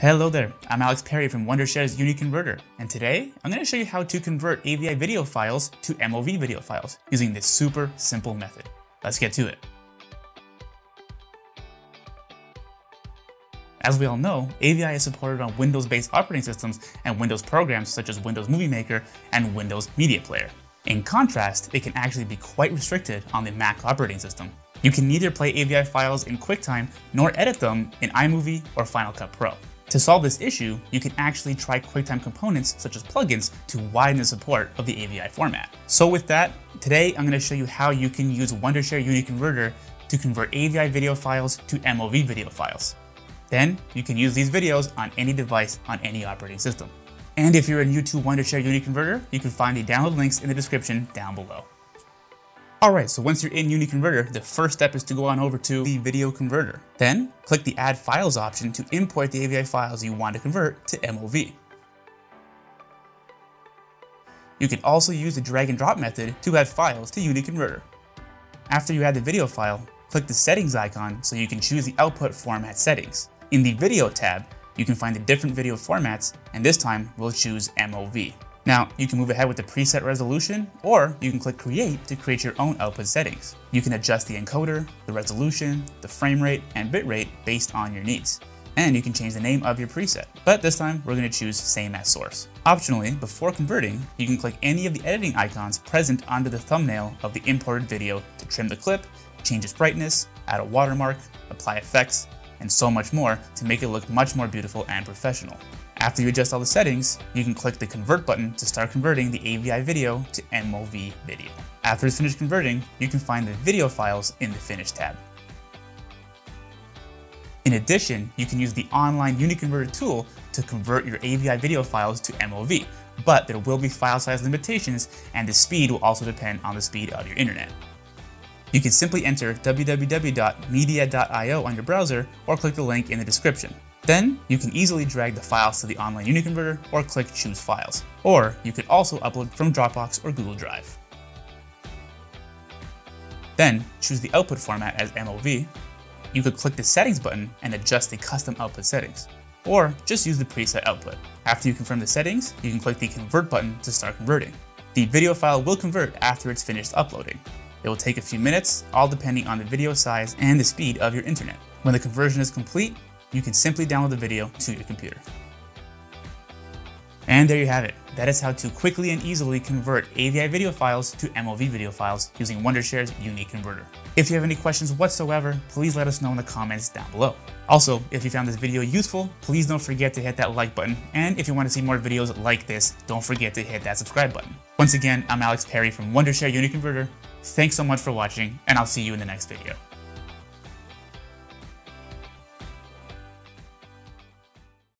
Hello there, I'm Alex Perry from Wondershare's UniConverter, and today I'm going to show you how to convert AVI video files to MOV video files using this super simple method. Let's get to it. As we all know, AVI is supported on Windows-based operating systems and Windows programs such as Windows Movie Maker and Windows Media Player. In contrast, it can actually be quite restricted on the Mac operating system. You can neither play AVI files in QuickTime nor edit them in iMovie or Final Cut Pro. To solve this issue, you can actually try QuickTime components such as plugins to widen the support of the AVI format. So with that, today I'm going to show you how you can use Wondershare UniConverter to convert AVI video files to MOV video files. Then you can use these videos on any device on any operating system. And if you're new to Wondershare UniConverter, you can find the download links in the description down below. Alright, so once you're in UniConverter, the first step is to go on over to the video converter. Then, click the Add Files option to import the AVI files you want to convert to MOV. You can also use the drag and drop method to add files to UniConverter. After you add the video file, click the Settings icon so you can choose the output format settings. In the Video tab, you can find the different video formats, and this time we'll choose MOV. Now, you can move ahead with the preset resolution, or you can click Create to create your own output settings. You can adjust the encoder, the resolution, the frame rate, and bitrate based on your needs. And you can change the name of your preset. But this time, we're going to choose Same as Source. Optionally, before converting, you can click any of the editing icons present under the thumbnail of the imported video to trim the clip, change its brightness, add a watermark, apply effects, and so much more to make it look much more beautiful and professional. After you adjust all the settings, you can click the Convert button to start converting the AVI video to MOV video. After it's finished converting, you can find the video files in the Finish tab. In addition, you can use the online UniConverter tool to convert your AVI video files to MOV, but there will be file size limitations and the speed will also depend on the speed of your internet. You can simply enter www.media.io on your browser or click the link in the description. Then, you can easily drag the files to the online UniConverter or click Choose Files. Or, you could also upload from Dropbox or Google Drive. Then, choose the output format as MOV. You could click the Settings button and adjust the custom output settings. Or, just use the preset output. After you confirm the settings, you can click the Convert button to start converting. The video file will convert after it's finished uploading. It will take a few minutes, all depending on the video size and the speed of your internet. When the conversion is complete, you can simply download the video to your computer. And there you have it. That is how to quickly and easily convert AVI video files to MOV video files using Wondershare's UniConverter. If you have any questions whatsoever, please let us know in the comments down below. Also, if you found this video useful, please don't forget to hit that like button. And if you want to see more videos like this, don't forget to hit that subscribe button. Once again, I'm Alex Perry from Wondershare UniConverter. Thanks so much for watching, and I'll see you in the next video.